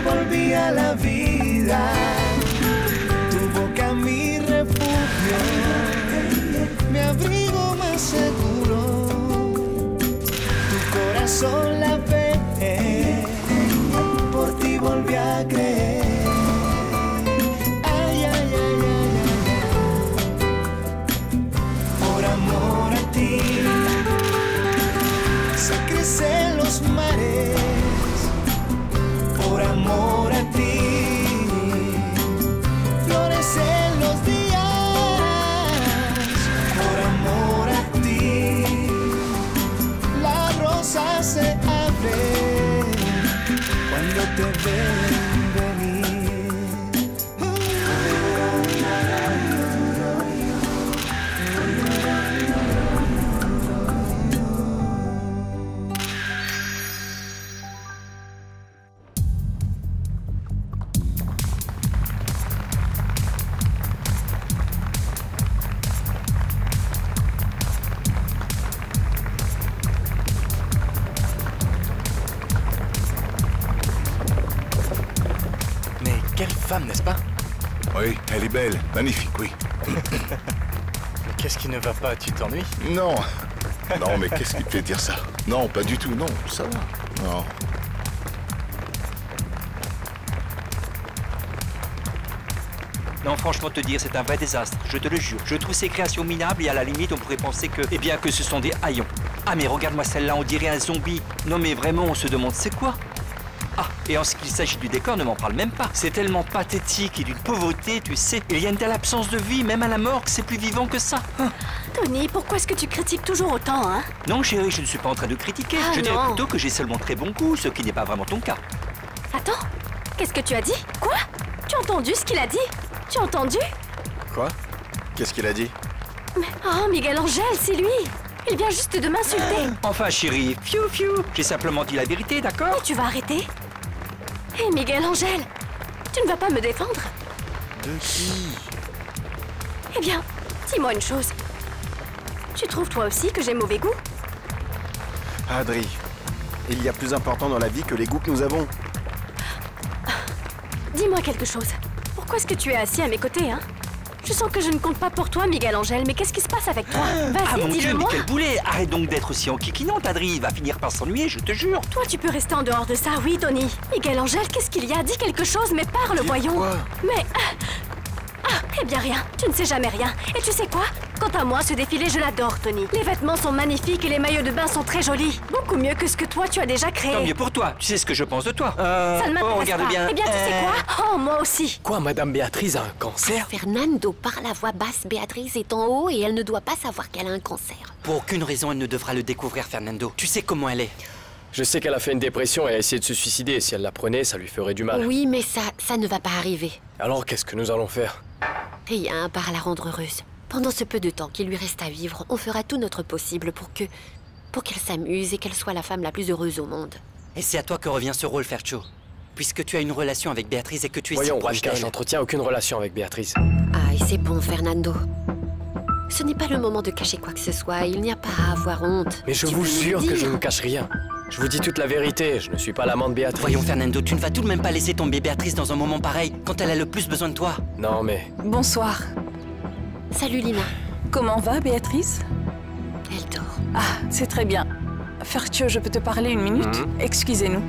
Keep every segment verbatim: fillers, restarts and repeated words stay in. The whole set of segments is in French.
volví a la vida. Tu boca mi refugio, mi abrigo más seguro. Tu corazón la fe, por ti volví a creer. Ay, ay, ay, ay, ay. Por amor a ti se crecen los mares. Por amor a ti florecen los días. Por amor a ti la rosa se abre cuando te ven venir. Femme, n'est-ce pas? Oui, elle est belle, magnifique, oui. Mais qu'est-ce qui ne va pas? Tu t'ennuies? Non. Non, mais qu'est-ce qui te fait dire ça? Non, pas du tout, non, ça va. Non. Non, franchement, te dire, c'est un vrai désastre, je te le jure. Je trouve ces créations minables et à la limite, on pourrait penser que, eh bien, que ce sont des haillons. Ah, mais regarde-moi celle-là, on dirait un zombie. Non, mais vraiment, on se demande, c'est quoi? Ah, et en ce qu'il s'agit du décor, ne m'en parle même pas. C'est tellement pathétique et d'une pauvreté, tu sais. Il y a une telle absence de vie, même à la mort, que c'est plus vivant que ça. Hein? Tony, pourquoi est-ce que tu critiques toujours autant, hein? Non, chérie, je ne suis pas en train de critiquer. Ah, je non. dirais plutôt que j'ai seulement très bon goût, ce qui n'est pas vraiment ton cas. Attends, qu'est-ce que tu as dit? Quoi? Tu as entendu ce qu'il a dit? Tu as entendu? Quoi? Qu'est-ce qu'il a dit? Mais... Oh, Miguel Angel, c'est lui! Il vient juste de m'insulter. Enfin, chérie, fiu fiu, j'ai simplement dit la vérité, d'accord? Mais tu vas arrêter? Hé, hey, Miguel Angel, tu ne vas pas me défendre? De qui? Eh bien, dis-moi une chose. Tu trouves toi aussi que j'ai mauvais goût? Adri, il y a plus important dans la vie que les goûts que nous avons. Dis-moi quelque chose. Pourquoi est-ce que tu es assis à mes côtés, hein? Je sens que je ne compte pas pour toi, Miguel Angel, mais qu'est-ce qui se passe avec toi? Vas-y, ah mon Dieu, mais quel boulet! Arrête donc d'être aussi enquiquinante, Adri, il va finir par s'ennuyer, je te jure. Toi, tu peux rester en dehors de ça, oui, Tony. Miguel Angel, qu'est-ce qu'il y a? Dis quelque chose, mais parle, voyons. Mais... Ah, eh bien rien, tu ne sais jamais rien. Et tu sais quoi? Quant à moi, ce défilé, je l'adore, Tony. Les vêtements sont magnifiques et les maillots de bain sont très jolis. Beaucoup mieux que ce que toi, tu as déjà créé. Tant mieux pour toi. Tu sais ce que je pense de toi. Euh... Ça ne m'intéresse oh, regarde pas. bien. Eh bien, tu euh... sais quoi? Oh, moi aussi. Quoi, Madame Béatrice a un cancer? Fernando parle à voix basse. Béatrice est en haut et elle ne doit pas savoir qu'elle a un cancer. Pour aucune raison, elle ne devra le découvrir, Fernando. Tu sais comment elle est? Je sais qu'elle a fait une dépression et a essayé de se suicider. Si elle l'apprenait, ça lui ferait du mal. Oui, mais ça, ça ne va pas arriver. Alors, qu'est-ce que nous allons faire? Il y a un pas à la rendre heureuse. Pendant ce peu de temps qu'il lui reste à vivre, on fera tout notre possible pour que... pour qu'elle s'amuse et qu'elle soit la femme la plus heureuse au monde. Et c'est à toi que revient ce rôle, Fercho. Puisque tu as une relation avec Béatrice et que tu es Voyons, si proche d'elle. Je n'entretiens aucune relation avec Béatrice. Ah, et c'est bon, Fernando. Ce n'est pas le moment de cacher quoi que ce soit, il n'y a pas à avoir honte. Mais je tu vous jure que je ne cache rien. Je vous dis toute la vérité, je ne suis pas l'amant de Béatrice. Voyons, Fernando, tu ne vas tout de même pas laisser tomber Béatrice dans un moment pareil, quand elle a le plus besoin de toi. Non, mais... Bonsoir. Salut Lina. Comment va Béatrice? Elle dort. Ah, c'est très bien. Fertieux, je peux te parler une minute? mmh. Excusez-nous.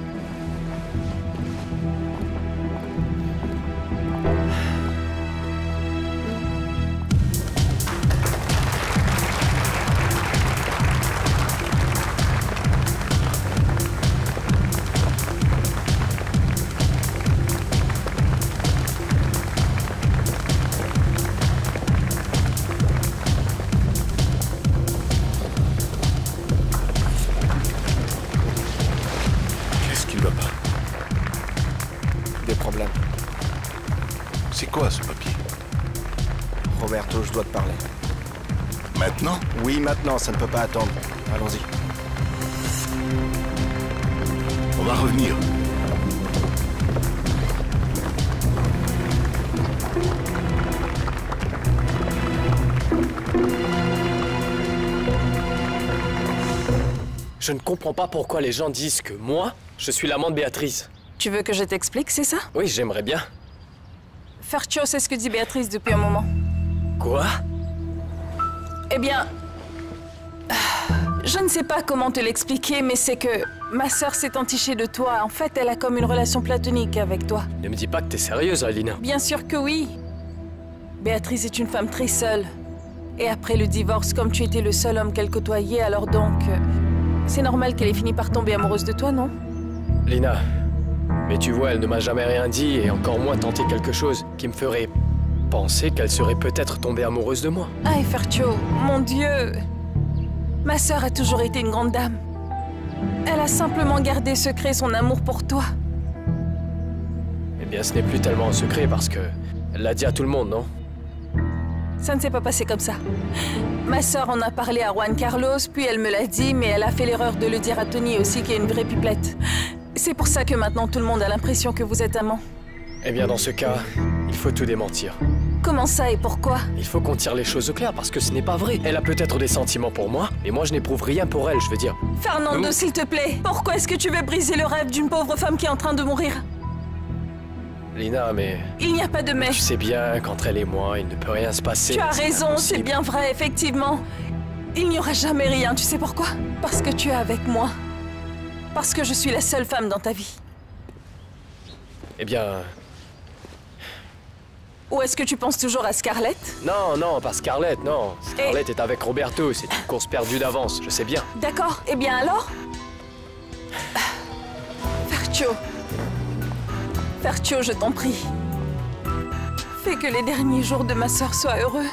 Maintenant, ça ne peut pas attendre. Allons-y. On va revenir. Je ne comprends pas pourquoi les gens disent que moi, je suis l'amant de Béatrice. Tu veux que je t'explique, c'est ça? Oui, j'aimerais bien. Fercho, c'est ce que dit Béatrice depuis un moment. Quoi? Eh bien... Je ne sais pas comment te l'expliquer, mais c'est que ma sœur s'est entichée de toi. En fait, elle a comme une relation platonique avec toi. Ne me dis pas que t'es sérieuse, Alina. Bien sûr que oui. Béatrice est une femme très seule. Et après le divorce, comme tu étais le seul homme qu'elle côtoyait, alors donc... C'est normal qu'elle ait fini par tomber amoureuse de toi, non? Lina, mais tu vois, elle ne m'a jamais rien dit et encore moins tenté quelque chose qui me ferait penser qu'elle serait peut-être tombée amoureuse de moi. Ah, Fercho, mon Dieu! Ma sœur a toujours été une grande dame. Elle a simplement gardé secret son amour pour toi. Eh bien, ce n'est plus tellement un secret parce que... Elle l'a dit à tout le monde, non? Ça ne s'est pas passé comme ça. Ma sœur en a parlé à Juan Carlos, puis elle me l'a dit, mais elle a fait l'erreur de le dire à Tony aussi, qui est une vraie pipelette. C'est pour ça que maintenant tout le monde a l'impression que vous êtes amants. Eh bien, dans ce cas, il faut tout démentir. Comment ça et pourquoi? Il faut qu'on tire les choses au clair, parce que ce n'est pas vrai. Elle a peut-être des sentiments pour moi, mais moi je n'éprouve rien pour elle, je veux dire. Fernando, nous... s'il te plaît, pourquoi est-ce que tu veux briser le rêve d'une pauvre femme qui est en train de mourir? Lina, mais... Il n'y a pas de mais. Je sais bien qu'entre elle et moi, il ne peut rien se passer. Tu as raison, c'est bien vrai, effectivement. Il n'y aura jamais rien, tu sais pourquoi? Parce que tu es avec moi. Parce que je suis la seule femme dans ta vie. Eh bien... Ou est-ce que tu penses toujours à Scarlett? Non, non, pas Scarlett, non. Scarlett et... est avec Roberto, c'est une course perdue d'avance, je sais bien. D'accord, eh bien alors? Fercho. Fercho, je t'en prie. Fais que les derniers jours de ma sœur soient heureux.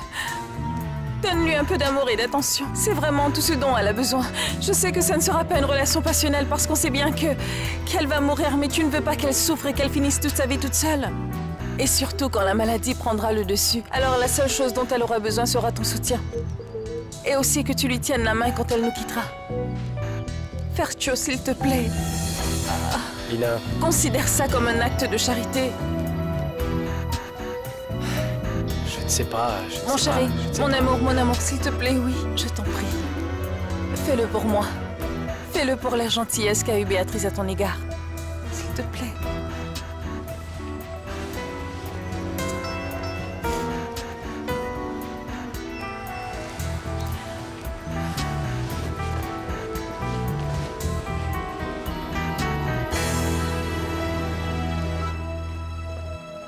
Donne-lui un peu d'amour et d'attention. C'est vraiment tout ce dont elle a besoin. Je sais que ça ne sera pas une relation passionnelle parce qu'on sait bien que qu'elle va mourir, mais tu ne veux pas qu'elle souffre et qu'elle finisse toute sa vie toute seule. Et surtout quand la maladie prendra le dessus. Alors la seule chose dont elle aura besoin sera ton soutien. Et aussi que tu lui tiennes la main quand elle nous quittera. Fercho, s'il te plaît. Ah. Lina. Considère ça comme un acte de charité. Je ne sais pas, je ne sais pas. Mon chéri, mon amour, mon amour, s'il te plaît, oui, je t'en prie. Fais-le pour moi. Fais-le pour la gentillesse qu'a eu Béatrice à ton égard. S'il te plaît.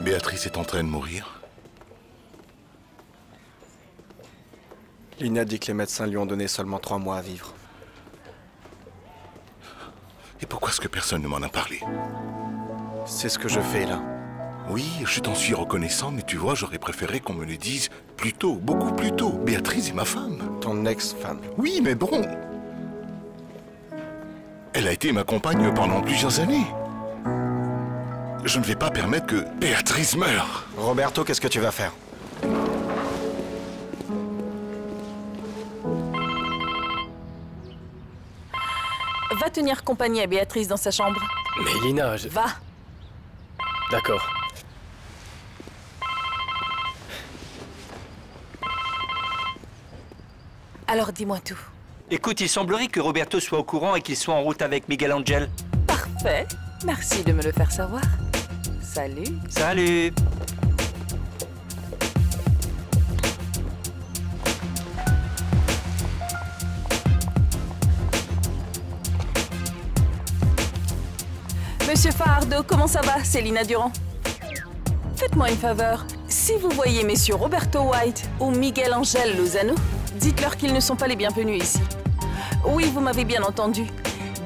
Béatrice est en train de mourir. Lina dit que les médecins lui ont donné seulement trois mois à vivre. Et pourquoi est-ce que personne ne m'en a parlé? C'est ce que je fais là. Oui, je t'en suis reconnaissant, mais tu vois, j'aurais préféré qu'on me le dise plus tôt, beaucoup plus tôt. Béatrice est ma femme. Ton ex-femme? Oui, mais bon... Elle a été ma compagne pendant plusieurs années. Je ne vais pas permettre que Béatrice meure. Roberto, qu'est-ce que tu vas faire? Va tenir compagnie à Béatrice dans sa chambre. Mais Lina, je... Va. D'accord. Alors dis-moi tout. Écoute, il semblerait que Roberto soit au courant et qu'il soit en route avec Miguel Angel. Parfait. Merci de me le faire savoir. Salut. Salut. Monsieur Fardo, comment ça va? C'est Lina Durand. Faites-moi une faveur. Si vous voyez messieurs Roberto White ou Miguel Angel Lozano, dites-leur qu'ils ne sont pas les bienvenus ici. Oui, vous m'avez bien entendu.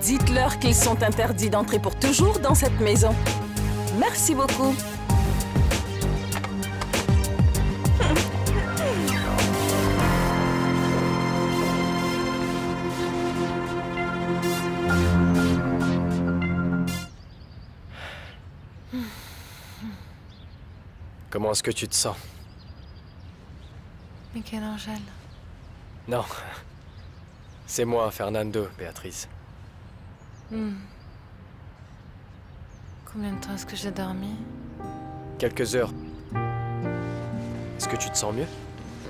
Dites-leur qu'ils sont interdits d'entrer pour toujours dans cette maison. Merci beaucoup. Comment est-ce que tu te sens? Miguel Angel. Non. C'est moi, Fernando, Béatrice. Hmm. Combien de temps est-ce que j'ai dormi? Quelques heures. Est-ce que tu te sens mieux?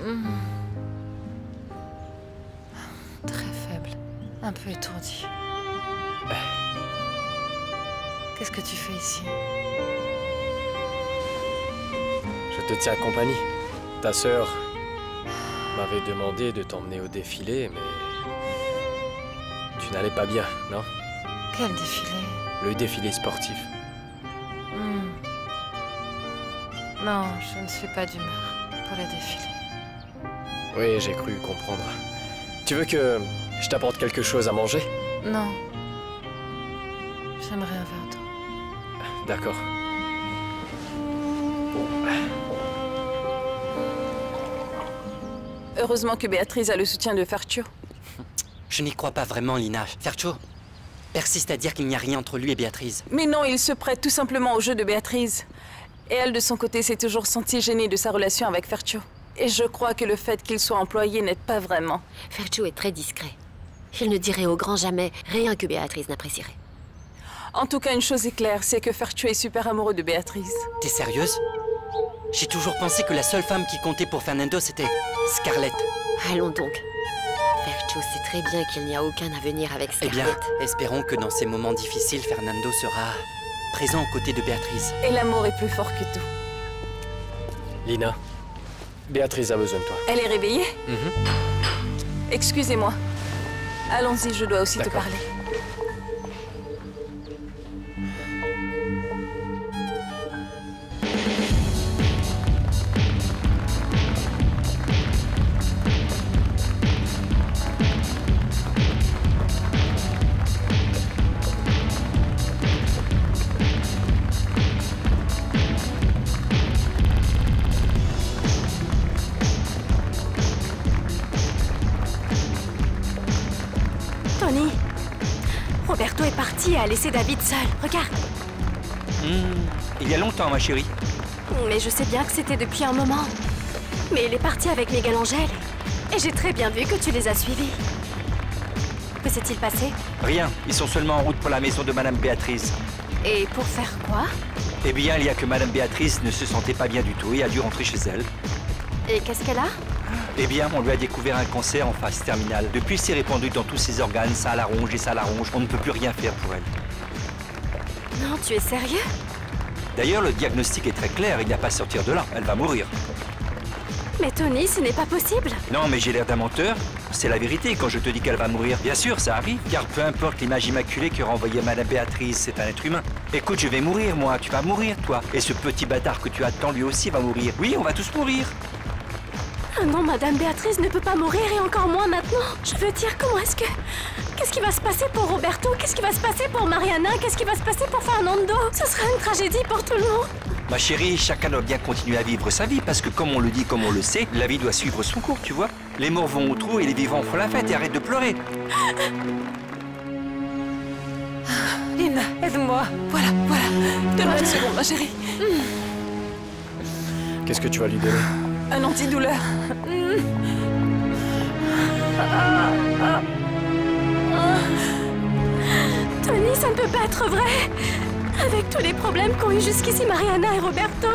hmm. Très faible, un peu étourdi. Qu'est-ce que tu fais ici? Je te tiens compagnie. Ta sœur m'avait demandé de t'emmener au défilé, mais tu n'allais pas bien, non? Quel défilé? Le défilé sportif. Mmh. Non, je ne suis pas d'humeur pour les défilés. Oui, j'ai cru comprendre. Tu veux que je t'apporte quelque chose à manger? Non. J'aimerais un verre d'eau. D'accord. Heureusement que Béatrice a le soutien de Fercho. Je n'y crois pas vraiment, Lina. Fercho persiste à dire qu'il n'y a rien entre lui et Béatrice. Mais non, il se prête tout simplement au jeu de Béatrice. Et elle, de son côté, s'est toujours sentie gênée de sa relation avec Fercho. Et je crois que le fait qu'il soit employé n'aide pas vraiment. Fercho est très discret. Il ne dirait au grand jamais rien que Béatrice n'apprécierait. En tout cas, une chose est claire, c'est que Fercho est super amoureux de Béatrice. T'es sérieuse? J'ai toujours pensé que la seule femme qui comptait pour Fernando, c'était Scarlett. Allons donc. Fercho sait très bien qu'il n'y a aucun avenir avec Scarlett. Eh bien, espérons que dans ces moments difficiles, Fernando sera présent aux côtés de Béatrice. Et l'amour est plus fort que tout. Lina, Béatrice a besoin de toi. Elle est réveillée? Mm-hmm. Excusez-moi. Allons-y, je dois aussi te parler. Roberto est parti et a laissé David seul. Regarde. Mmh, il y a longtemps, ma chérie. Mais je sais bien que c'était depuis un moment. Mais il est parti avec Miguel Angel. Et j'ai très bien vu que tu les as suivis. Que s'est-il passé? Rien. Ils sont seulement en route pour la maison de Madame Béatrice. Et pour faire quoi? Eh bien, il y a que Madame Béatrice ne se sentait pas bien du tout et a dû rentrer chez elle. Et qu'est-ce qu'elle a? Eh bien, on lui a découvert un cancer en phase terminale. Depuis, c'est répandu dans tous ses organes, ça la ronge et ça la ronge. On ne peut plus rien faire pour elle. Non, tu es sérieux? D'ailleurs, le diagnostic est très clair, il n'y a pas à sortir de là. Elle va mourir. Mais Tony, ce n'est pas possible. Non, mais j'ai l'air d'un menteur. C'est la vérité quand je te dis qu'elle va mourir. Bien sûr, ça arrive, car peu importe l'image immaculée que renvoyait Madame Béatrice, c'est un être humain. Écoute, je vais mourir, moi. Tu vas mourir, toi. Et ce petit bâtard que tu attends, lui aussi, va mourir. Oui, on va tous mourir. Ah non, Madame Béatrice ne peut pas mourir et encore moins maintenant. Je veux dire, comment est-ce que... Qu'est-ce qui va se passer pour Roberto? Qu'est-ce qui va se passer pour Mariana? Qu'est-ce qui va se passer pour Fernando? Ce sera une tragédie pour tout le monde. Ma chérie, chacun doit bien continuer à vivre sa vie parce que comme on le dit, comme on le sait, la vie doit suivre son cours, tu vois. Les morts vont au trou et les vivants font la fête et arrête de pleurer. Lina, aide-moi. Voilà, voilà. Donne-moi une seconde, ma chérie. Qu'est-ce que tu vas lui donner? Un antidouleur. Tony, ça ne peut pas être vrai. Avec tous les problèmes qu'ont eu jusqu'ici Mariana et Roberto,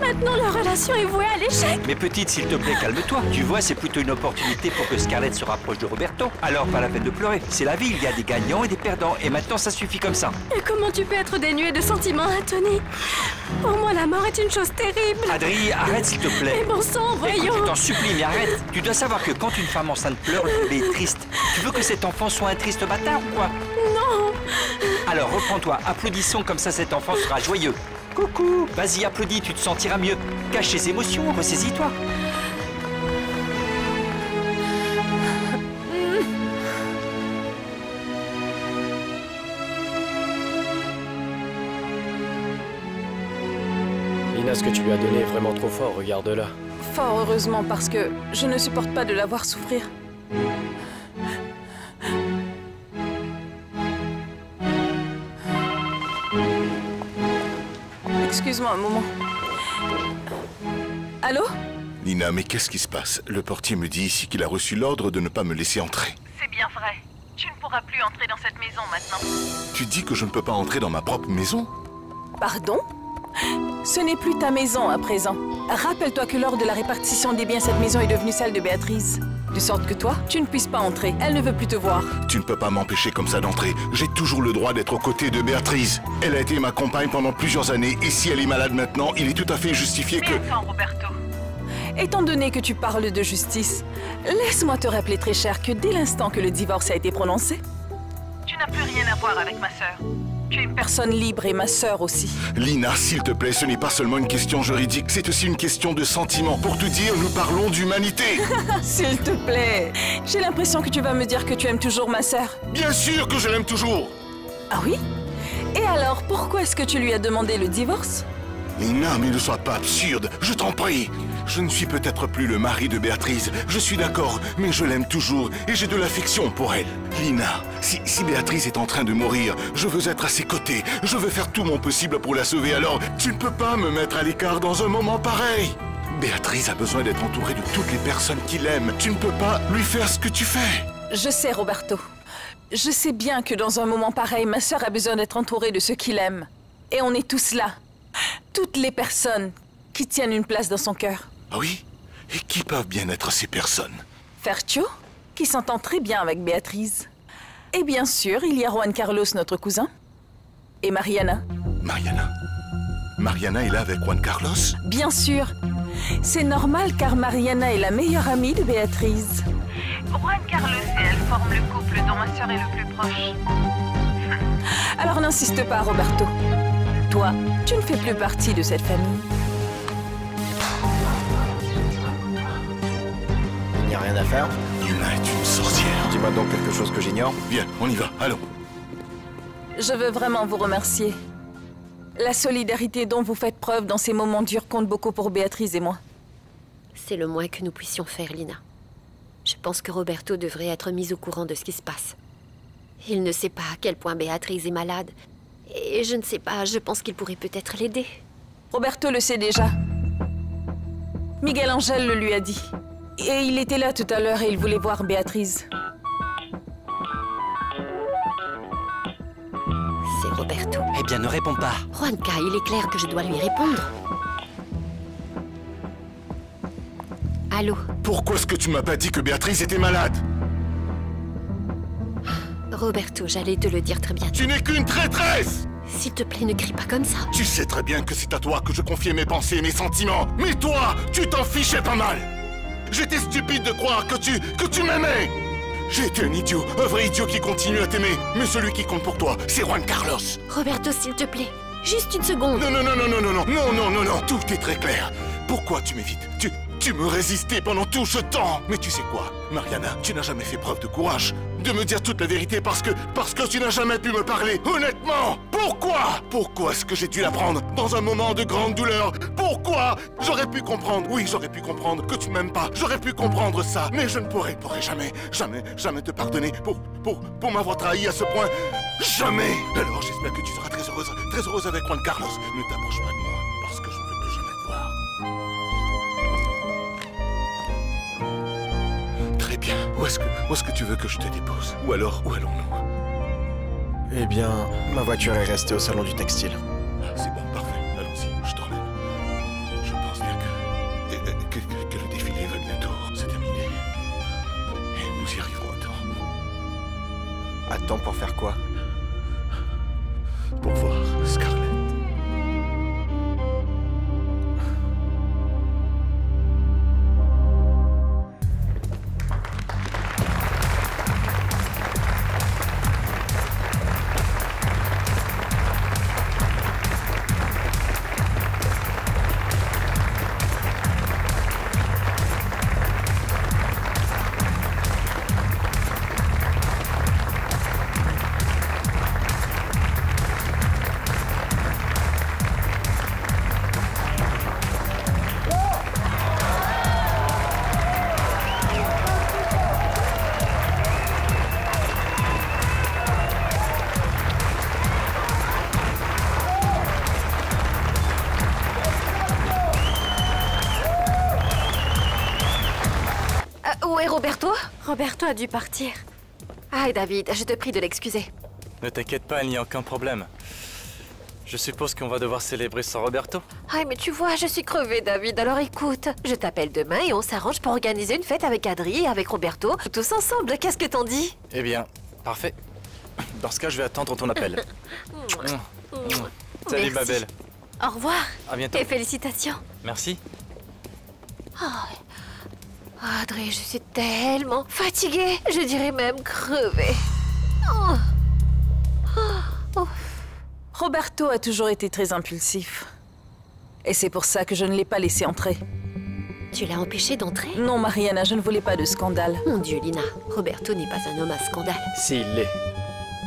maintenant leur relation est vouée à l'échec. Mais petite, s'il te plaît, calme-toi. Tu vois, c'est plutôt une opportunité pour que Scarlett se rapproche de Roberto. Alors, pas la peine de pleurer. C'est la vie, il y a des gagnants et des perdants. Et maintenant, ça suffit comme ça. Et comment tu peux être dénué de sentiments, hein, Tony? Pour moi, la mort est une chose terrible. Adri, arrête, s'il te plaît. Mais bon sang, voyons. Écoute, je t'en supplie, mais arrête. Tu dois savoir que quand une femme enceinte pleure, le bébé est triste. Tu veux que cet enfant soit un triste bâtard ou quoi? Non. Alors, reprends-toi. Applaudissons, comme ça cet enfant sera joyeux. Coucou. Vas-y, applaudis, tu te sentiras mieux. Cache tes émotions, ressaisis-toi. Ce que tu lui as donné est vraiment trop fort, regarde-la. Fort heureusement, parce que je ne supporte pas de la voir souffrir. Excuse-moi un moment. Allô? Lina, mais qu'est-ce qui se passe? Le portier me dit ici qu'il a reçu l'ordre de ne pas me laisser entrer. C'est bien vrai. Tu ne pourras plus entrer dans cette maison maintenant. Tu dis que je ne peux pas entrer dans ma propre maison? Pardon? Ce n'est plus ta maison à présent. Rappelle-toi que lors de la répartition des biens, cette maison est devenue celle de Béatrice. de sorte que toi, tu ne puisses pas entrer. Elle ne veut plus te voir. Tu ne peux pas m'empêcher comme ça d'entrer. J'ai toujours le droit d'être aux côtés de Béatrice. Elle a été ma compagne pendant plusieurs années, et si elle est malade maintenant, il est tout à fait justifié que... Mais attends, Roberto. Étant donné que tu parles de justice, laisse-moi te rappeler, très cher, que dès l'instant que le divorce a été prononcé, tu n'as plus rien à voir avec ma sœur. Tu es une personne libre et ma sœur aussi. Lina, s'il te plaît, ce n'est pas seulement une question juridique, c'est aussi une question de sentiment. Pour te dire, nous parlons d'humanité. S'il te plaît, j'ai l'impression que tu vas me dire que tu aimes toujours ma sœur. Bien sûr que je l'aime toujours. Ah oui? Et alors, pourquoi est-ce que tu lui as demandé le divorce? Lina, mais ne sois pas absurde, je t'en prie. Je ne suis peut-être plus le mari de Béatrice, je suis d'accord, mais je l'aime toujours et j'ai de l'affection pour elle. Lina, si, si Béatrice est en train de mourir, je veux être à ses côtés, je veux faire tout mon possible pour la sauver, alors tu ne peux pas me mettre à l'écart dans un moment pareil. Béatrice a besoin d'être entourée de toutes les personnes qui l'aiment, tu ne peux pas lui faire ce que tu fais. Je sais, Roberto, je sais bien que dans un moment pareil, ma sœur a besoin d'être entourée de ceux qui l'aiment. Et on est tous là, toutes les personnes qui tiennent une place dans son cœur. Ah oui? Et qui peuvent bien être ces personnes? Fertio, qui s'entend très bien avec Béatrice. Et bien sûr, il y a Juan Carlos, notre cousin. Et Mariana. Mariana? Mariana est là avec Juan Carlos? Bien sûr. C'est normal car Mariana est la meilleure amie de Béatrice. Juan Carlos et elle forment le couple dont ma sœur est le plus proche. Alors n'insiste pas, Roberto. Toi, tu ne fais plus partie de cette famille. Il n'y a rien à faire. Lina est une sorcière. Dis-moi donc quelque chose que j'ignore. Bien, on y va, allons. Je veux vraiment vous remercier. La solidarité dont vous faites preuve dans ces moments durs compte beaucoup pour Béatrice et moi. C'est le moins que nous puissions faire, Lina. Je pense que Roberto devrait être mis au courant de ce qui se passe. Il ne sait pas à quel point Béatrice est malade. Et je ne sais pas, je pense qu'il pourrait peut-être l'aider. Roberto le sait déjà. Miguel Angel le lui a dit. Et il était là tout à l'heure et il voulait voir Béatrice. C'est Roberto. Eh bien, ne réponds pas. Juanca, il est clair que je dois lui répondre. Allô? Pourquoi est-ce que tu m'as pas dit que Béatrice était malade? Roberto, j'allais te le dire très bientôt. Tu n'es qu'une traîtresse! S'il te plaît, ne crie pas comme ça. Tu sais très bien que c'est à toi que je confiais mes pensées et mes sentiments. Mais toi, tu t'en fichais pas mal. J'étais stupide de croire que tu... que tu m'aimais. J'ai été un idiot, un vrai idiot qui continue à t'aimer. Mais celui qui compte pour toi, c'est Juan Carlos. Roberto, s'il te plaît, juste une seconde. Non, non, non, non, non, non, non, non, non, non, non, tout est très clair. Pourquoi tu m'évites? Tu... tu me résistais pendant tout ce temps. Mais tu sais quoi, Mariana, tu n'as jamais fait preuve de courage de me dire toute la vérité parce que... parce que tu n'as jamais pu me parler, honnêtement. Pourquoi? Pourquoi est-ce que j'ai dû l'apprendre dans un moment de grande douleur? Pourquoi? J'aurais pu comprendre, oui, j'aurais pu comprendre que tu ne m'aimes pas. J'aurais pu comprendre ça, mais je ne pourrais, pourrais jamais, jamais, jamais te pardonner pour, pour, pour m'avoir trahi à ce point. Jamais. Alors j'espère que tu seras très heureuse, très heureuse avec Juan Carlos. Ne t'approche pas de moi, parce que je ne peux plus jamais te voir. Très bien. Où est-ce que, où est-ce que tu veux que je te dépose? Ou alors, où allons-nous? Eh bien, ma voiture est restée au salon du textile. C'est bon, parfait. Allons-y, je t'emmène. Je pense bien que, que, que, que le défilé va bientôt se terminer. Et nous y arriverons à temps. À temps pour faire quoi? Pour voir Scarlett. Roberto? Roberto a dû partir. Ah, David, je te prie de l'excuser. Ne t'inquiète pas, il n'y a aucun problème. Je suppose qu'on va devoir célébrer sans Roberto. Ah, mais tu vois, je suis crevée, David, alors écoute. Je t'appelle demain et on s'arrange pour organiser une fête avec Adri et avec Roberto, tous ensemble, qu'est-ce que t'en dis? Eh bien, parfait. Dans ce cas, je vais attendre ton appel. Salut, ma belle. Au revoir. À bientôt. Et félicitations. Merci. Oh. Adri, je suis tellement fatiguée. Je dirais même crevée. Oh. Oh. Oh. Roberto a toujours été très impulsif. Et c'est pour ça que je ne l'ai pas laissé entrer. Tu l'as empêché d'entrer? Non, Mariana, je ne voulais pas de scandale. Mon Dieu, Lina, Roberto n'est pas un homme à scandale. Si, il l'est.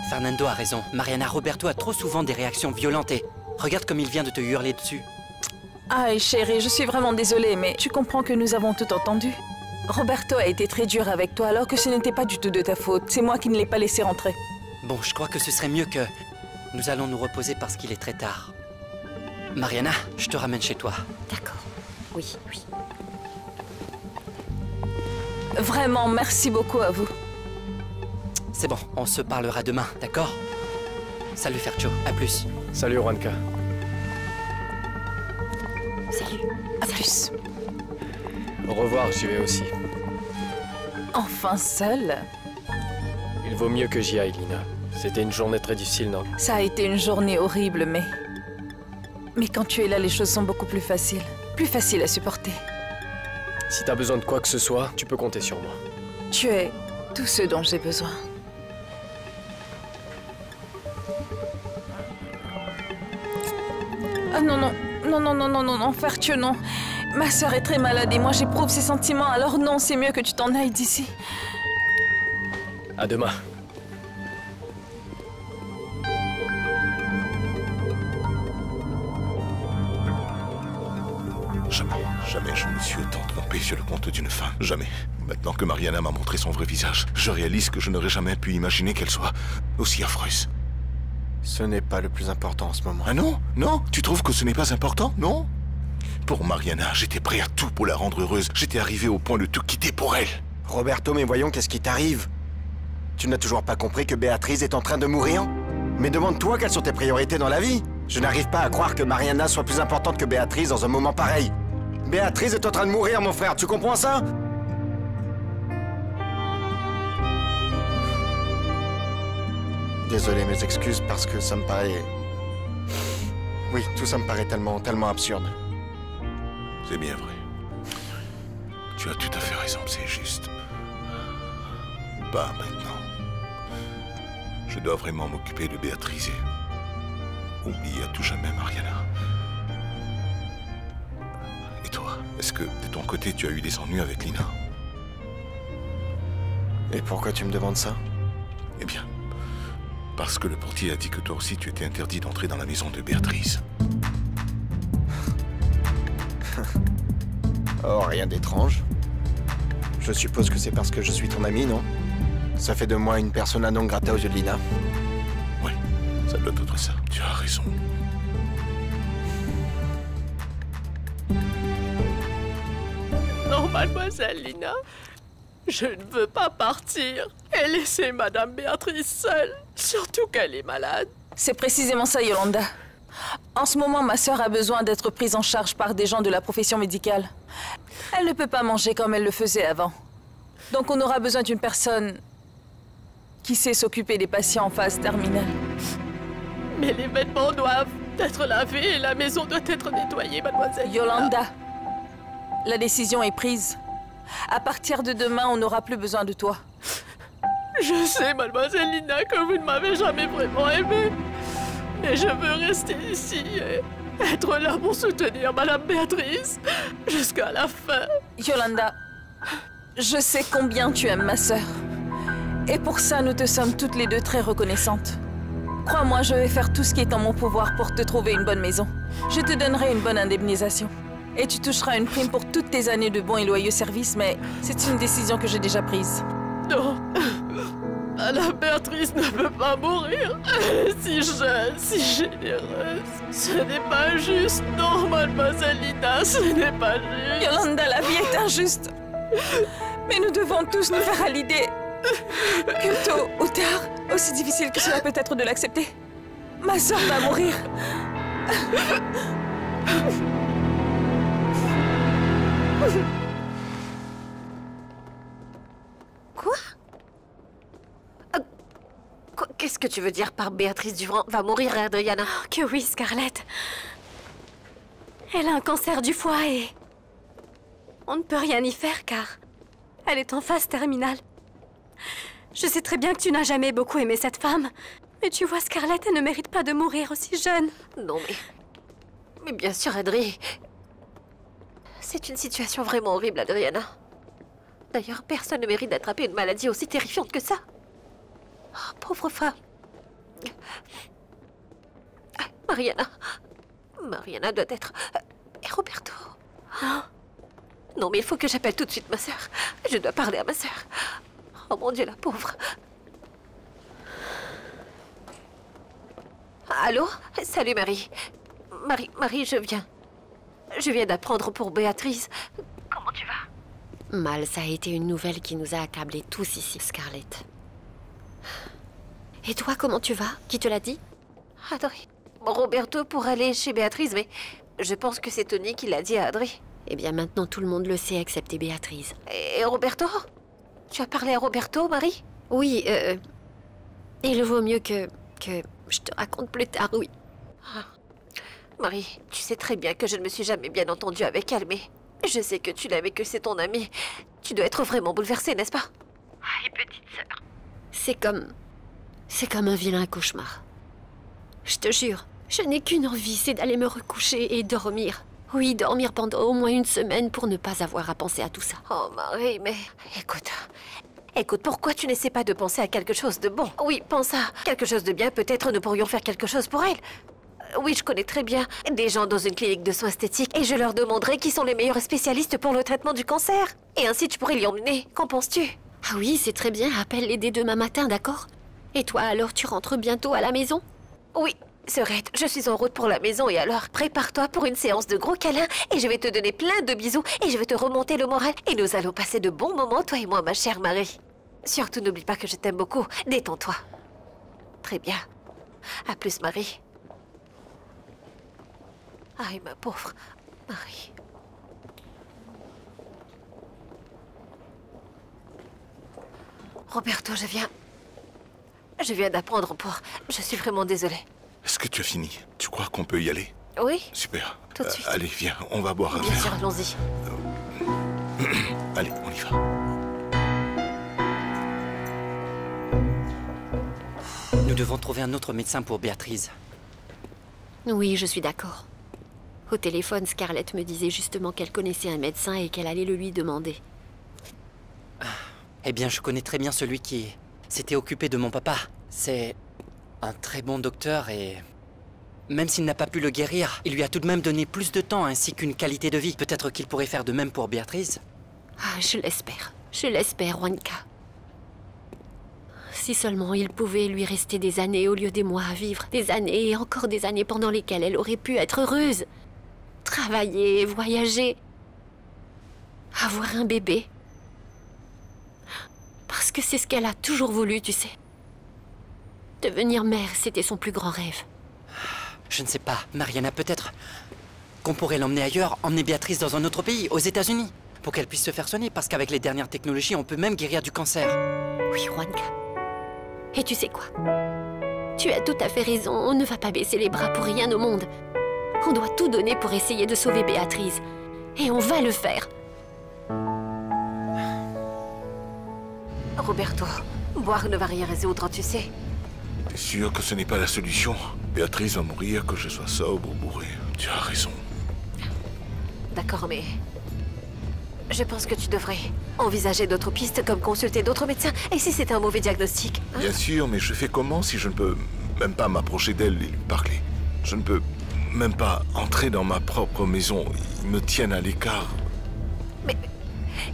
Fernando a raison. Mariana, Roberto a trop souvent des réactions violentes et... Regarde comme il vient de te hurler dessus. Aïe, chérie, je suis vraiment désolée, mais tu comprends que nous avons tout entendu. Roberto a été très dur avec toi, alors que ce n'était pas du tout de ta faute. C'est moi qui ne l'ai pas laissé rentrer. Bon, je crois que ce serait mieux que... Nous allons nous reposer parce qu'il est très tard. Mariana, je te ramène chez toi. D'accord. Oui, oui. Vraiment, merci beaucoup à vous. C'est bon, on se parlera demain, d'accord? Salut Fercho, à plus. Salut Juanca. Salut, à plus. Au revoir, j'y vais aussi. Enfin seul? Il vaut mieux que j'y aille, Lina. C'était une journée très difficile, non? Ça a été une journée horrible, mais... Mais quand tu es là, les choses sont beaucoup plus faciles. Plus faciles à supporter. Si t'as besoin de quoi que ce soit, tu peux compter sur moi. Tu es tout ce dont j'ai besoin. Ah non, non, non, non, non, non, non, non, Fertieux, non. Ma sœur est très malade et moi j'éprouve ses sentiments, alors non, c'est mieux que tu t'en ailles d'ici. À demain. Jamais, jamais je me suis autant trompé sur le compte d'une femme. Jamais. Maintenant que Mariana m'a montré son vrai visage, je réalise que je n'aurais jamais pu imaginer qu'elle soit aussi affreuse. Ce n'est pas le plus important en ce moment. Ah non? Non? Tu trouves que ce n'est pas important? Non? Pour Mariana, j'étais prêt à tout pour la rendre heureuse. J'étais arrivé au point de tout quitter pour elle. Roberto, mais voyons, qu'est-ce qui t'arrive? Tu n'as toujours pas compris que Béatrice est en train de mourir? Mais demande-toi quelles sont tes priorités dans la vie. Je n'arrive pas à croire que Mariana soit plus importante que Béatrice dans un moment pareil. Béatrice est en train de mourir, mon frère, tu comprends ça? Désolé, mes excuses, parce que ça me paraît... Oui, tout ça me paraît tellement, tellement absurde. C'est bien vrai. Tu as tout à fait raison, c'est juste... Pas maintenant. Je dois vraiment m'occuper de Béatrice et... oublier à tout jamais Mariana. Et toi, est-ce que de ton côté, tu as eu des ennuis avec Lina? Et pourquoi tu me demandes ça? Eh bien... Parce que le portier a dit que toi aussi, tu étais interdit d'entrer dans la maison de Béatrice. Oh, rien d'étrange. Je suppose que c'est parce que je suis ton ami, non? Ça fait de moi une persona non grata aux yeux de Lina. Ouais, ça doit être ça. Tu as raison. Non, mademoiselle Lina, je ne veux pas partir et laisser Madame Béatrice seule, surtout qu'elle est malade. C'est précisément ça, Yolanda. En ce moment, ma sœur a besoin d'être prise en charge par des gens de la profession médicale. Elle ne peut pas manger comme elle le faisait avant. Donc on aura besoin d'une personne qui sait s'occuper des patients en phase terminale. Mais les vêtements doivent être lavés et la maison doit être nettoyée, mademoiselle. Yolanda, la décision est prise. À partir de demain, on n'aura plus besoin de toi. Je sais, mademoiselle Lina, que vous ne m'avez jamais vraiment aimée. Mais je veux rester ici et être là pour soutenir Madame Béatrice jusqu'à la fin. Yolanda, je sais combien tu aimes ma sœur. Et pour ça, nous te sommes toutes les deux très reconnaissantes. Crois-moi, je vais faire tout ce qui est en mon pouvoir pour te trouver une bonne maison. Je te donnerai une bonne indemnisation. Et tu toucheras une prime pour toutes tes années de bons et loyaux services, mais c'est une décision que j'ai déjà prise. Non, Madame Béatrice ne peut pas mourir. Elle est si jeune, si généreuse. Ce n'est pas juste, non, mademoiselle Lina, ce n'est pas juste. Yolanda, la vie est injuste. Mais nous devons tous nous faire à l'idée que tôt ou tard, aussi difficile que cela peut être de l'accepter, Ma soeur va mourir. Quoi? euh, Qu'est-ce que tu veux dire par Béatrice Durand va mourir, Adriana? Oh, que oui, Scarlett. Elle a un cancer du foie et... on ne peut rien y faire car... elle est en phase terminale. Je sais très bien que tu n'as jamais beaucoup aimé cette femme. Mais tu vois, Scarlett, elle ne mérite pas de mourir aussi jeune. Non, mais... mais bien sûr, Adri. C'est une situation vraiment horrible, Adriana. D'ailleurs, personne ne mérite d'attraper une maladie aussi terrifiante que ça. Oh, pauvre femme. Mariana... Mariana doit être... et Roberto. Oh. Non, mais il faut que j'appelle tout de suite ma sœur. Je dois parler à ma sœur. Oh mon Dieu, la pauvre. Allô? Salut, Marie. Marie, Marie, je viens. Je viens d'apprendre pour Béatrice. Comment tu vas? Mal, ça a été une nouvelle qui nous a accablés tous ici, Scarlett. Et toi, comment tu vas? Qui te l'a dit? Adri. Roberto pour aller chez Béatrice, mais je pense que c'est Tony qui l'a dit à Adri. Eh bien, maintenant, tout le monde le sait, excepté Béatrice. Et Roberto? Tu as parlé à Roberto, Marie? Oui, euh... il vaut mieux que... que... je te raconte plus tard, oui. Ah. Marie, tu sais très bien que je ne me suis jamais bien entendue avec elle, mais... je sais que tu l'aimes et que c'est ton amie. Tu dois être vraiment bouleversée, n'est-ce pas? Oui, petite sœur. C'est comme... c'est comme un vilain cauchemar. Je te jure, je n'ai qu'une envie, c'est d'aller me recoucher et dormir. Oui, dormir pendant au moins une semaine pour ne pas avoir à penser à tout ça. Oh Marie, mais... Écoute, écoute, pourquoi tu n'essaies pas de penser à quelque chose de bon? Oui, pense à quelque chose de bien, peut-être nous pourrions faire quelque chose pour elle. Oui, je connais très bien des gens dans une clinique de soins esthétiques et je leur demanderai qui sont les meilleurs spécialistes pour le traitement du cancer. Et ainsi tu pourrais l'y emmener, qu'en penses-tu? Ah oui, c'est très bien, appelle-les dès demain matin, d'accord? Et toi alors, tu rentres bientôt à la maison? Oui, Sœurette, je suis en route pour la maison et alors prépare-toi pour une séance de gros câlins et je vais te donner plein de bisous et je vais te remonter le moral et nous allons passer de bons moments, toi et moi, ma chère Marie. Surtout, n'oublie pas que je t'aime beaucoup. Détends-toi. Très bien. À plus, Marie. Aïe, ma pauvre Marie. Roberto, je viens... je viens d'apprendre pour... je suis vraiment désolée. Est-ce que tu as fini? Tu crois qu'on peut y aller? Oui. Super. Tout de euh, suite. Allez, viens, on va boire un verre. Bien sûr, allons-y. Allez, on y va. Nous devons trouver un autre médecin pour Béatrice. Oui, je suis d'accord. Au téléphone, Scarlett me disait justement qu'elle connaissait un médecin et qu'elle allait le lui demander. Eh bien, je connais très bien celui qui... s'était occupé de mon papa. C'est un très bon docteur et... même s'il n'a pas pu le guérir, il lui a tout de même donné plus de temps ainsi qu'une qualité de vie. Peut-être qu'il pourrait faire de même pour Béatrice. Ah, je l'espère. Je l'espère, Juanca. Si seulement il pouvait lui rester des années au lieu des mois à vivre. Des années et encore des années pendant lesquelles elle aurait pu être heureuse. Travailler, voyager. Avoir un bébé. Parce que c'est ce qu'elle a toujours voulu, tu sais. Devenir mère, c'était son plus grand rêve. Je ne sais pas, Mariana, peut-être qu'on pourrait l'emmener ailleurs, emmener Béatrice dans un autre pays, aux États-Unis, pour qu'elle puisse se faire soigner, parce qu'avec les dernières technologies, on peut même guérir du cancer. Oui, Juanca. Et tu sais quoi? Tu as tout à fait raison, on ne va pas baisser les bras pour rien au monde. On doit tout donner pour essayer de sauver Béatrice. Et on va le faire. Roberto, boire ne va rien résoudre, tu sais. T'es sûr que ce n'est pas la solution? Béatrice va mourir, que je sois sobre ou bourré. Tu as raison. D'accord, mais... je pense que tu devrais envisager d'autres pistes, comme consulter d'autres médecins, et si c'est un mauvais diagnostic, hein? Bien sûr, mais je fais comment si je ne peux même pas m'approcher d'elle et lui parler? Je ne peux même pas entrer dans ma propre maison. Ils me tiennent à l'écart. Mais...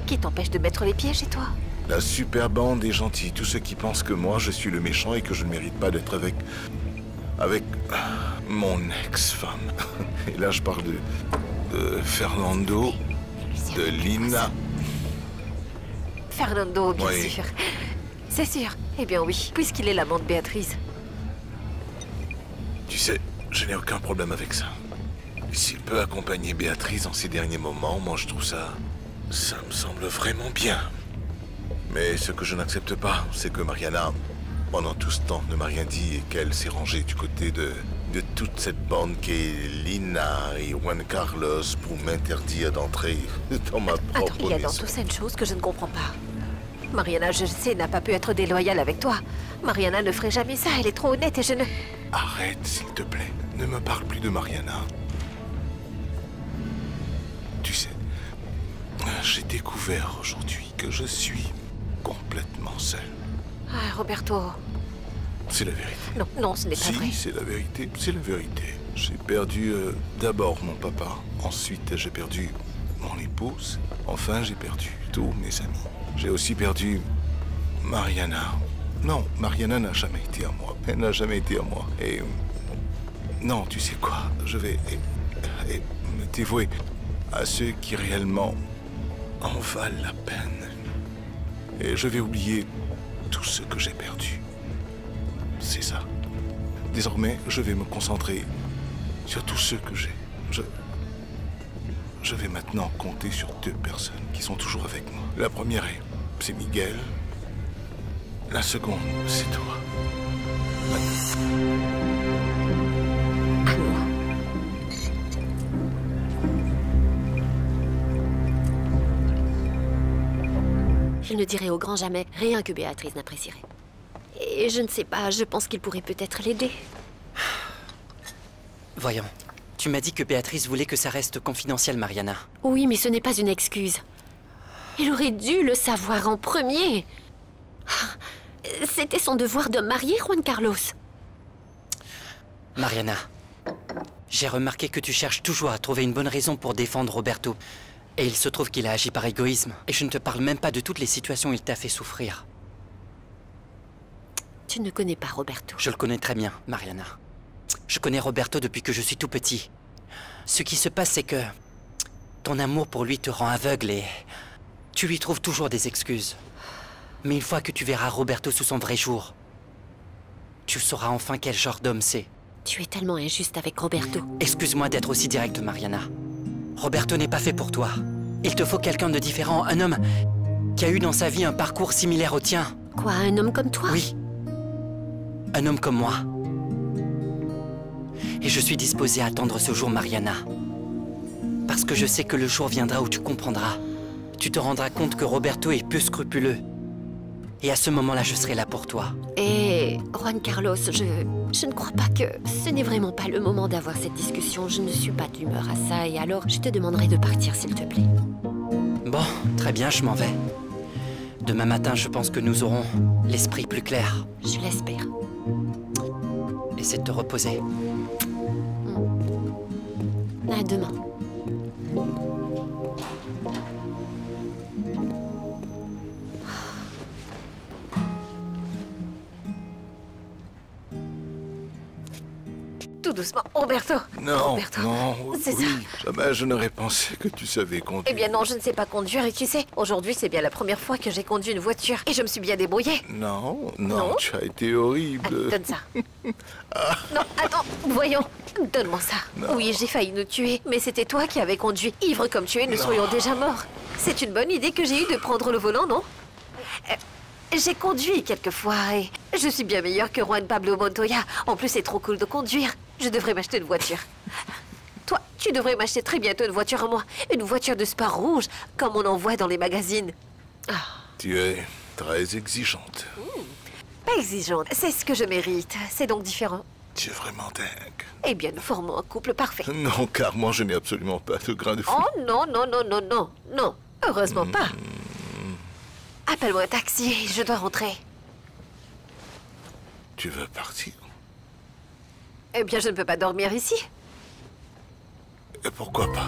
qui t'empêche de mettre les pieds chez toi? La super bande est gentille. Tous ceux qui pensent que moi, je suis le méchant et que je ne mérite pas d'être avec... avec... mon ex-femme. Et là, je parle de... de Fernando, de Lina. Fernando, bien oui. sûr. C'est sûr. Eh bien oui, puisqu'il est l'amant de Béatrice. sais, je n'ai aucun problème avec ça. S'il peut accompagner Béatrice en ces derniers moments, moi je trouve ça... ça me semble vraiment bien. Mais ce que je n'accepte pas, c'est que Mariana, pendant tout ce temps, ne m'a rien dit et qu'elle s'est rangée du côté de... de toute cette bande qui est Lina et Juan Carlos pour m'interdire d'entrer dans ma propre maison. Il y a dans tout ça une chose que je ne comprends pas. Mariana, je sais, n'a pas pu être déloyale avec toi. Mariana ne ferait jamais ça, elle est trop honnête et je ne... Arrête, s'il te plaît. Ne me parle plus de Mariana. Tu sais, j'ai découvert aujourd'hui que je suis complètement seul. Ah, Roberto... C'est la vérité. Non, non, ce n'est pas vrai. Si, c'est la vérité, c'est la vérité. J'ai perdu euh, d'abord mon papa, ensuite j'ai perdu mon épouse, enfin j'ai perdu tous mes amis. J'ai aussi perdu Mariana. Non, Mariana n'a jamais été à moi. Elle n'a jamais été à moi. Et euh, non, tu sais quoi, je vais et, et me dévouer à ceux qui réellement en valent la peine. Et je vais oublier tout ce que j'ai perdu. C'est ça. Désormais, je vais me concentrer sur tout ce que j'ai. Je... Je vais maintenant compter sur deux personnes qui sont toujours avec moi. La première est... c'est Miguel. La seconde, c'est toi. Je ne dirai au grand jamais rien que Béatrice n'apprécierait. Et je ne sais pas, je pense qu'il pourrait peut-être l'aider. Voyons, tu m'as dit que Béatrice voulait que ça reste confidentiel, Mariana. Oui, mais ce n'est pas une excuse. Il aurait dû le savoir en premier. C'était son devoir de marier Juan Carlos. Mariana, j'ai remarqué que tu cherches toujours à trouver une bonne raison pour défendre Roberto. Et il se trouve qu'il a agi par égoïsme. Et je ne te parle même pas de toutes les situations où il t'a fait souffrir. Tu ne connais pas Roberto. Je le connais très bien, Mariana. Je connais Roberto depuis que je suis tout petit. Ce qui se passe, c'est que... ton amour pour lui te rend aveugle et... tu lui trouves toujours des excuses. Mais une fois que tu verras Roberto sous son vrai jour... tu sauras enfin quel genre d'homme c'est. Tu es tellement injuste avec Roberto. Excuse-moi d'être aussi directe, Mariana. Roberto n'est pas fait pour toi. Il te faut quelqu'un de différent, un homme... qui a eu dans sa vie un parcours similaire au tien. Quoi, un homme comme toi? Oui. Un homme comme moi. Et je suis disposée à attendre ce jour, Mariana. Parce que je sais que le jour viendra où tu comprendras. Tu te rendras compte que Roberto est peu scrupuleux. Et à ce moment-là, je serai là pour toi. Et Juan Carlos, je... je ne crois pas que... ce n'est vraiment pas le moment d'avoir cette discussion. Je ne suis pas d'humeur à ça et alors je te demanderai de partir, s'il te plaît. Bon, très bien, je m'en vais. Demain matin, je pense que nous aurons l'esprit plus clair. Je l'espère. Essaie de te reposer. À demain. Tout doucement, Roberto. Non, Roberto. Non, c'est oui, ça. Jamais je n'aurais pensé que tu savais conduire. Eh bien non, je ne sais pas conduire et tu sais, aujourd'hui c'est bien la première fois que j'ai conduit une voiture et je me suis bien débrouillée. Non, non, non. Tu as été horrible. Ah, donne ça. Ah. Non, attends, voyons. Donne-moi ça. Non. Oui, j'ai failli nous tuer, mais c'était toi qui avais conduit. Ivre comme tu es, nous non. serions déjà morts. C'est une bonne idée que j'ai eue de prendre le volant, non? euh, J'ai conduit quelquefois et je suis bien meilleure que Juan Pablo Montoya. En plus, c'est trop cool de conduire. Je devrais m'acheter une voiture. Toi, tu devrais m'acheter très bientôt une voiture à moi. Une voiture de sport rouge, comme on en voit dans les magazines. Oh. Tu es très exigeante. Mmh. Pas exigeante, c'est ce que je mérite. C'est donc différent. Tu es vraiment dingue. Eh bien, nous formons un couple parfait. Non, car moi, je n'ai absolument pas de grain de fou. Oh non, non, non, non, non, non. Heureusement mmh. pas. Appelle-moi un taxi, je dois rentrer. Tu veux partir? Eh bien, je ne peux pas dormir ici. Et pourquoi pas?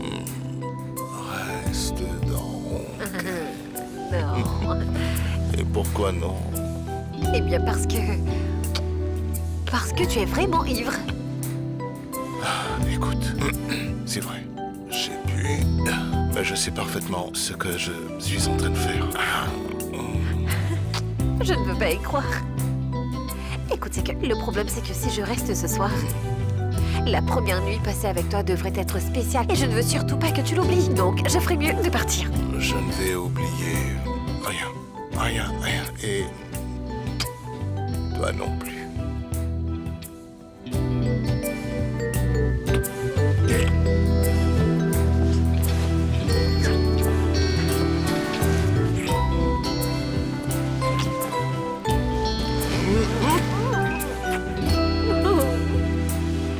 mmh. Reste donc. Non. Et pourquoi non? Eh bien, parce que... parce que tu es vraiment ivre. Ah, écoute, c'est vrai. J'ai bu, mais je sais parfaitement ce que je suis en train de faire. Je ne veux pas y croire. Écoute, c'est que le problème, c'est que si je reste ce soir, la première nuit passée avec toi devrait être spéciale. Et je ne veux surtout pas que tu l'oublies. Donc, je ferai mieux de partir. Je ne vais oublier rien, rien, rien. Et toi non plus.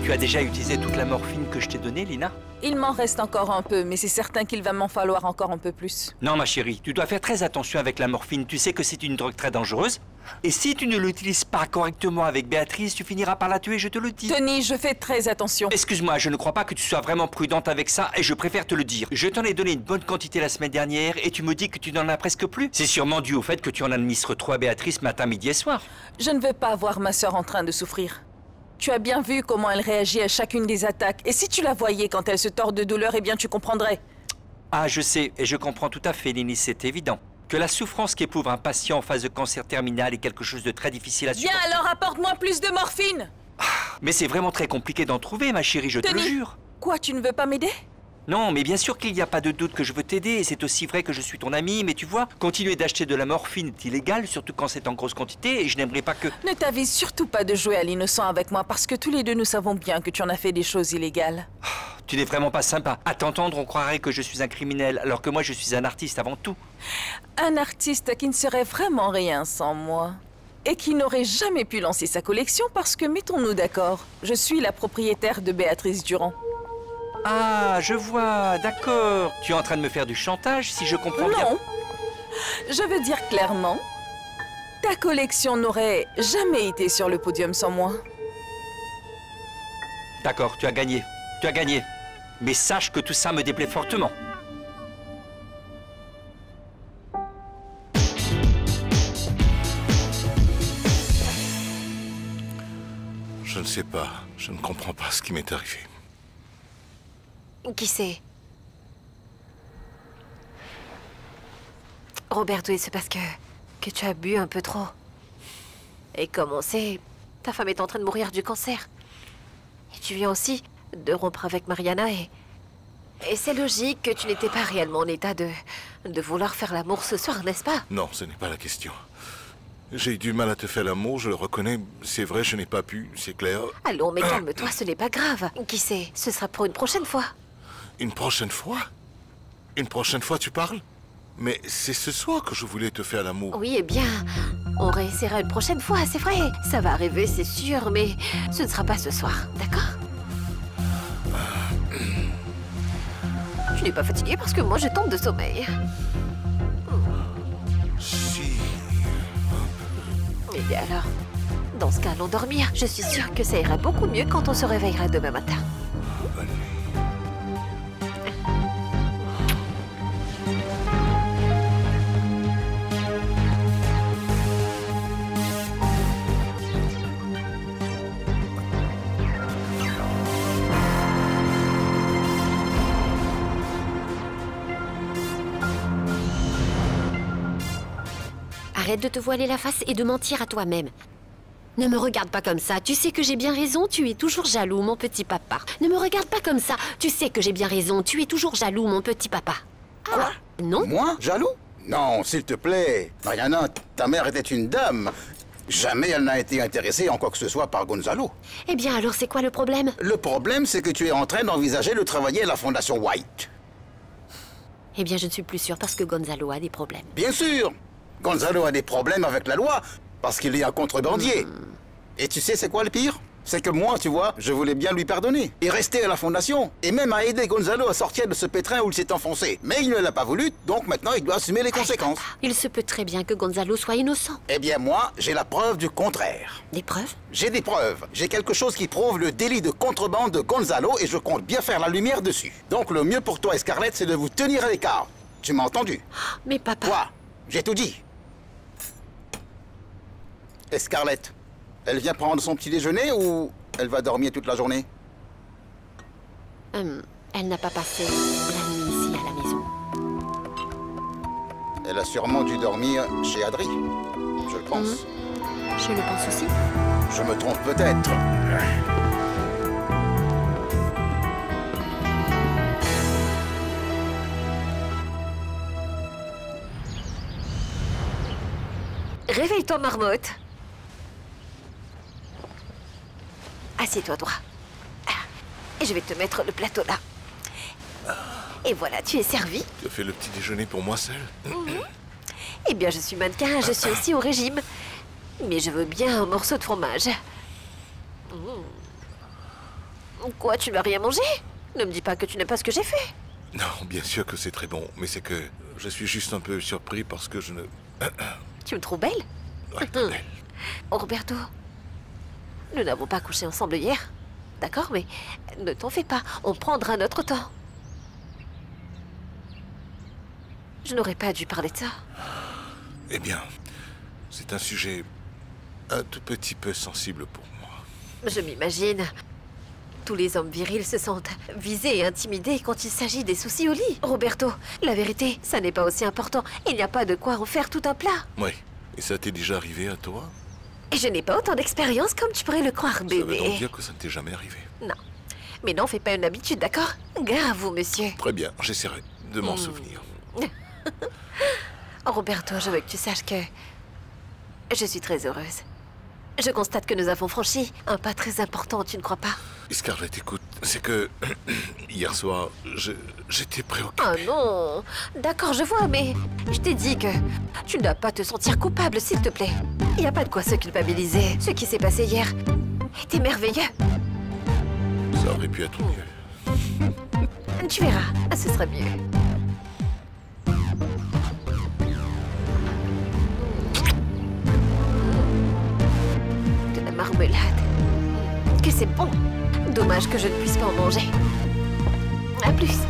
Tu as déjà utilisé toute la morphine que je t'ai donnée, Lina? Il m'en reste encore un peu, mais c'est certain qu'il va m'en falloir encore un peu plus. Non, ma chérie, tu dois faire très attention avec la morphine. Tu sais que c'est une drogue très dangereuse. Et si tu ne l'utilises pas correctement avec Béatrice, tu finiras par la tuer, je te le dis. Tony, je fais très attention. Excuse-moi, je ne crois pas que tu sois vraiment prudente avec ça et je préfère te le dire. Je t'en ai donné une bonne quantité la semaine dernière et tu me dis que tu n'en as presque plus. C'est sûrement dû au fait que tu en administres trois à Béatrice matin, midi et soir. Je ne veux pas voir ma sœur en train de souffrir. Tu as bien vu comment elle réagit à chacune des attaques. Et si tu la voyais quand elle se tord de douleur, eh bien tu comprendrais. Ah, je sais, et je comprends tout à fait, Lini, c'est évident. Que la souffrance qu'éprouve un patient en phase de cancer terminal est quelque chose de très difficile à supporter. Bien, alors apporte-moi plus de morphine. Ah, mais c'est vraiment très compliqué d'en trouver, ma chérie, je Tony, te le jure. Quoi, tu ne veux pas m'aider? Non, mais bien sûr qu'il n'y a pas de doute que je veux t'aider, et c'est aussi vrai que je suis ton ami, mais tu vois, continuer d'acheter de la morphine est illégal, surtout quand c'est en grosse quantité, et je n'aimerais pas que... Ne t'avise surtout pas de jouer à l'innocent avec moi, parce que tous les deux nous savons bien que tu en as fait des choses illégales. Oh, tu n'es vraiment pas sympa. À t'entendre, on croirait que je suis un criminel, alors que moi je suis un artiste avant tout. Un artiste qui ne serait vraiment rien sans moi, et qui n'aurait jamais pu lancer sa collection, parce que, mettons-nous d'accord, je suis la propriétaire de Béatrice Durand. Ah, je vois, d'accord. Tu es en train de me faire du chantage, si je comprends bien. Non, je veux dire clairement, ta collection n'aurait jamais été sur le podium sans moi. D'accord, tu as gagné, tu as gagné. Mais sache que tout ça me déplaît fortement. Je ne sais pas, je ne comprends pas ce qui m'est arrivé. Qui c'est? Roberto, c'est parce que... que tu as bu un peu trop. Et comme on sait, ta femme est en train de mourir du cancer. Et tu viens aussi de rompre avec Mariana et... Et c'est logique que tu n'étais pas réellement en état de... de vouloir faire l'amour ce soir, n'est-ce pas? Non, ce n'est pas la question. J'ai eu du mal à te faire l'amour, je le reconnais. C'est vrai, je n'ai pas pu, c'est clair. Allons, mais calme-toi, ce n'est pas grave. Qui sait, ce sera pour une prochaine fois. Une prochaine fois? Une prochaine fois, tu parles? Mais c'est ce soir que je voulais te faire l'amour. Oui, eh bien, on réessaiera une prochaine fois, c'est vrai. Ça va arriver, c'est sûr, mais ce ne sera pas ce soir, d'accord? Tu n'es pas fatiguée parce que moi, je tombe de sommeil. Si. Eh bien alors, dans ce cas, allons dormir. Je suis sûre que ça ira beaucoup mieux quand on se réveillera demain matin. Bonne nuit. Arrête de te voiler la face et de mentir à toi-même. Ne me regarde pas comme ça. Tu sais que j'ai bien raison, tu es toujours jaloux, mon petit papa. Ne me regarde pas comme ça. Tu sais que j'ai bien raison, tu es toujours jaloux, mon petit papa. Ah, quoi? Non? Moi? Jaloux? Non, s'il te plaît. Mariana, ta mère était une dame. Jamais elle n'a été intéressée en quoi que ce soit par Gonzalo. Eh bien alors, c'est quoi le problème? Le problème, c'est que tu es en train d'envisager de travailler à la Fondation White. Eh bien, je ne suis plus sûre parce que Gonzalo a des problèmes. Bien sûr! Gonzalo a des problèmes avec la loi, parce qu'il est un contrebandier. Mmh. Et tu sais c'est quoi le pire? C'est que moi, tu vois, je voulais bien lui pardonner, et rester à la fondation, et même à aider Gonzalo à sortir de ce pétrin où il s'est enfoncé. Mais il ne l'a pas voulu, donc maintenant il doit assumer les conséquences. Il se peut très bien que Gonzalo soit innocent. Eh bien moi, j'ai la preuve du contraire. Des preuves? J'ai des preuves. J'ai quelque chose qui prouve le délit de contrebande de Gonzalo, et je compte bien faire la lumière dessus. Donc le mieux pour toi et Scarlett, c'est de vous tenir à l'écart. Tu m'as entendu? Mais papa... Quoi? J'ai tout dit. Et Scarlett, elle vient prendre son petit déjeuner ou elle va dormir toute la journée? Hum, elle n'a pas passé la nuit ici à la maison. Elle a sûrement dû dormir chez Adri, je le pense. Mmh. Je le pense aussi. Je me trompe peut-être. Réveille-toi, marmotte. Assieds-toi droit. Et je vais te mettre le plateau là. Et voilà, tu es servi. Tu as fait le petit déjeuner pour moi seule? Mm-hmm. Eh bien, je suis mannequin, je suis aussi au régime. Mais je veux bien un morceau de fromage. Mm. Quoi, tu n'as rien mangé? Ne me dis pas que tu n'aimes pas ce que j'ai fait. Non, bien sûr que c'est très bon, mais c'est que je suis juste un peu surpris parce que je ne... Tu me trouves belle? Ouais, très belle. Oh, Roberto, nous n'avons pas couché ensemble hier. D'accord, mais ne t'en fais pas, on prendra notre temps. Je n'aurais pas dû parler de ça. Eh bien, c'est un sujet un tout petit peu sensible pour moi. Je m'imagine. Tous les hommes virils se sentent visés et intimidés quand il s'agit des soucis au lit. Roberto, la vérité, ça n'est pas aussi important. Il n'y a pas de quoi en faire tout un plat. Oui, et ça t'est déjà arrivé à toi? Et je n'ai pas autant d'expérience comme tu pourrais le croire, bébé. Ça veut donc dire que ça ne t'est jamais arrivé? Non. Mais n'en fais pas une habitude, d'accord? Gare à vous, monsieur. Très bien, j'essaierai de m'en mmh. souvenir. Roberto, je veux que tu saches que je suis très heureuse. Je constate que nous avons franchi un pas très important, tu ne crois pas? Scarlett, écoute, c'est que hier soir, j'étais préoccupée. Ah non, d'accord, je vois, mais je t'ai dit que tu ne dois pas te sentir coupable, s'il te plaît. Il n'y a pas de quoi se culpabiliser. Ce qui s'est passé hier était merveilleux. Ça aurait pu être mieux. Tu verras, ce sera mieux. Marmelade. Que c'est bon. Dommage que je ne puisse pas en manger. À plus.